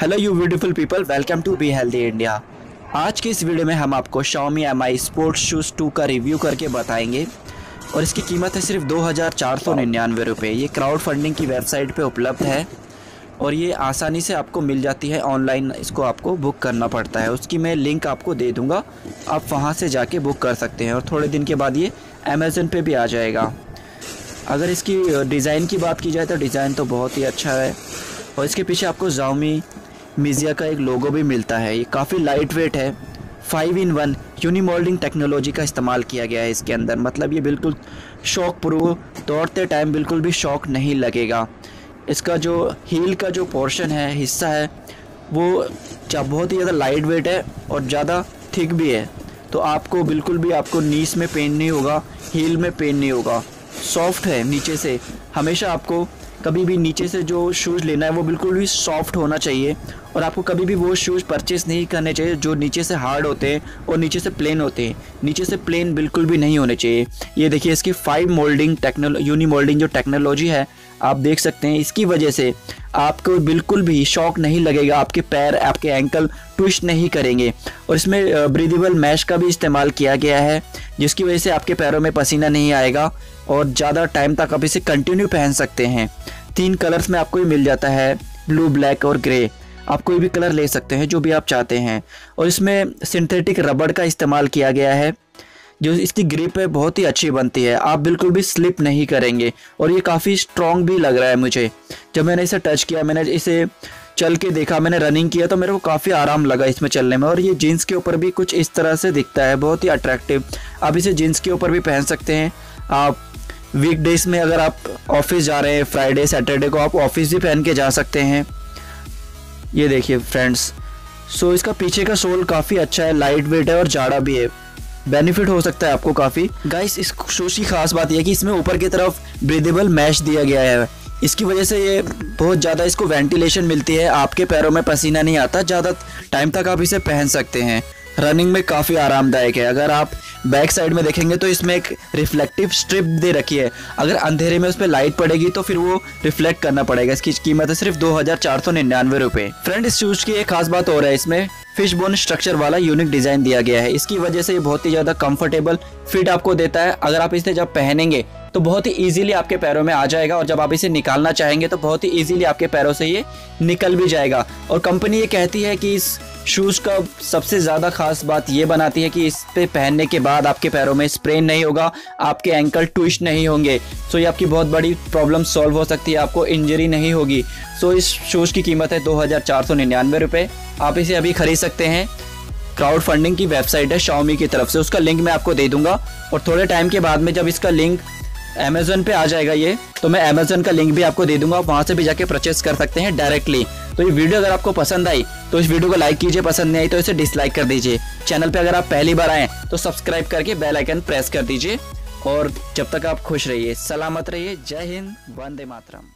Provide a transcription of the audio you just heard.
Hello you beautiful people, welcome to Be Healthy India. आज के इस वीडियो में हम आपको Xiaomi Mi Sports Shoes 2 का रिव्यू करके बताएंगे और इसकी कीमत है सिर्फ 2499 रुपये। ये क्राउड फंडिंग की वेबसाइट पे उपलब्ध है और ये आसानी से आपको मिल जाती है। ऑनलाइन इसको आपको बुक करना पड़ता है, उसकी मैं लिंक आपको दे दूँगा, आप वहाँ से जाके बुक कर सकते हैं। और थोड़े दिन के बाद ये अमेज़न पर भी आ जाएगा। अगर इसकी डिज़ाइन की बात की जाए तो डिज़ाइन तो बहुत ही अच्छा है और इसके पीछे आपको Xiaomi मीज़िया का एक लोगो भी मिलता है। ये काफ़ी लाइट वेट है। 5-in-1 यूनिमोल्डिंग टेक्नोलॉजी का इस्तेमाल किया गया है इसके अंदर, मतलब ये बिल्कुल शॉक प्रूफ, दौड़ते टाइम बिल्कुल भी शॉक नहीं लगेगा। इसका जो हील का जो पोर्शन है, हिस्सा है, वो बहुत ही ज़्यादा लाइट वेट है और ज़्यादा थिक भी है, तो आपको बिल्कुल भी आपको नीस में पेन नहीं होगा, हील में पेन नहीं होगा। सॉफ्ट है नीचे से, हमेशा आपको कभी भी नीचे से जो शूज़ लेना है वो बिल्कुल भी सॉफ्ट होना चाहिए और आपको कभी भी वो शूज़ परचेस नहीं करने चाहिए जो नीचे से हार्ड होते हैं और नीचे से प्लेन होते हैं। नीचे से प्लेन बिल्कुल भी नहीं होने चाहिए। ये देखिए, इसकी 5 यूनी मोल्डिंग जो टेक्नोलॉजी है आप देख सकते हैं, इसकी वजह से आपको बिल्कुल भी शॉक नहीं लगेगा, आपके पैर, आपके एंकल ट्विस्ट नहीं करेंगे। और इसमें ब्रीदेबल मैश का भी इस्तेमाल किया गया है जिसकी वजह से आपके पैरों में पसीना नहीं आएगा और ज़्यादा टाइम तक आप इसे कंटिन्यू पहन सकते हैं। 3 कलर्स में आपको ये मिल जाता है, ब्लू, ब्लैक और ग्रे। आप कोई भी कलर ले सकते हैं जो भी आप चाहते हैं। और इसमें सिंथेटिक रबड़ का इस्तेमाल किया गया है, जो इसकी ग्रिप है बहुत ही अच्छी बनती है, आप बिल्कुल भी स्लिप नहीं करेंगे। और ये काफ़ी स्ट्रॉन्ग भी लग रहा है मुझे। जब मैंने इसे टच किया, मैंने इसे चल के देखा, मैंने रनिंग किया तो मेरे को काफ़ी आराम लगा इसमें चलने में। और ये जीन्स के ऊपर भी कुछ इस तरह से दिखता है, बहुत ही अट्रैक्टिव। आप इसे जीन्स के ऊपर भी पहन सकते हैं। आप वीकडेज़ में अगर आप ऑफिस जा रहे हैं, फ्राइडे सैटरडे को आप ऑफिस भी पहन के जा सकते हैं। ये देखिए फ्रेंड्स, सो इसका पीछे का सोल काफ़ी अच्छा है, लाइट वेट है और जाड़ा भी है। बेनिफिट हो सकता है आपको काफ़ी। गाइस, इस शूज़ की खास बात यह है कि इसमें ऊपर की तरफ ब्रीदेबल मैश दिया गया है, इसकी वजह से ये बहुत ज़्यादा इसको वेंटिलेशन मिलती है, आपके पैरों में पसीना नहीं आता, ज़्यादा टाइम तक आप इसे पहन सकते हैं। रनिंग में काफ़ी आरामदायक है। अगर आप बैक साइड में देखेंगे तो इसमें एक रिफ्लेक्टिव स्ट्रिप दे रखी है, अगर अंधेरे में उस पर लाइट पड़ेगी तो फिर वो रिफ्लेक्ट करना पड़ेगा। इसकी कीमत है सिर्फ 2499 रुपये। फ्रेंड, इस शूज़ की एक खास बात हो रहा है, इसमें फिश बोन स्ट्रक्चर वाला यूनिक डिज़ाइन दिया गया है, इसकी वजह से ये बहुत ही ज़्यादा कंफर्टेबल फिट आपको देता है। अगर आप इसे जब पहनेंगे तो बहुत ही ईजिली आपके पैरों में आ जाएगा और जब आप इसे निकालना चाहेंगे तो बहुत ही ईजिली आपके पैरों से ये निकल भी जाएगा। और कंपनी ये कहती है कि इस शूज़ का सबसे ज़्यादा ख़ास बात ये बनाती है कि इस पर पहनने के बाद आपके पैरों में स्प्रेन नहीं होगा, आपके एंकल ट्विस्ट नहीं होंगे। सो ये आपकी बहुत बड़ी प्रॉब्लम सॉल्व हो सकती है, आपको इंजरी नहीं होगी। सो इस शूज़ की कीमत है 2499 रुपये। आप इसे अभी ख़रीद सकते हैं। क्राउड फंडिंग की वेबसाइट है Xiaomi की तरफ से, उसका लिंक मैं आपको दे दूँगा। और थोड़े टाइम के बाद में जब इसका लिंक अमेज़न पे आ जाएगा ये, तो मैं अमेज़न का लिंक भी आपको दे दूंगा, आप वहाँ से भी जाके परचेस कर सकते हैं डायरेक्टली। तो ये वीडियो अगर आपको पसंद आई तो इस वीडियो को लाइक कीजिए, पसंद नहीं आई तो इसे डिसलाइक कर दीजिए। चैनल पे अगर आप पहली बार आएँ तो सब्सक्राइब करके बेल आइकन प्रेस कर दीजिए। और जब तक आप खुश रहिए, सलामत रहिए। जय हिंद, वंदे मातरम।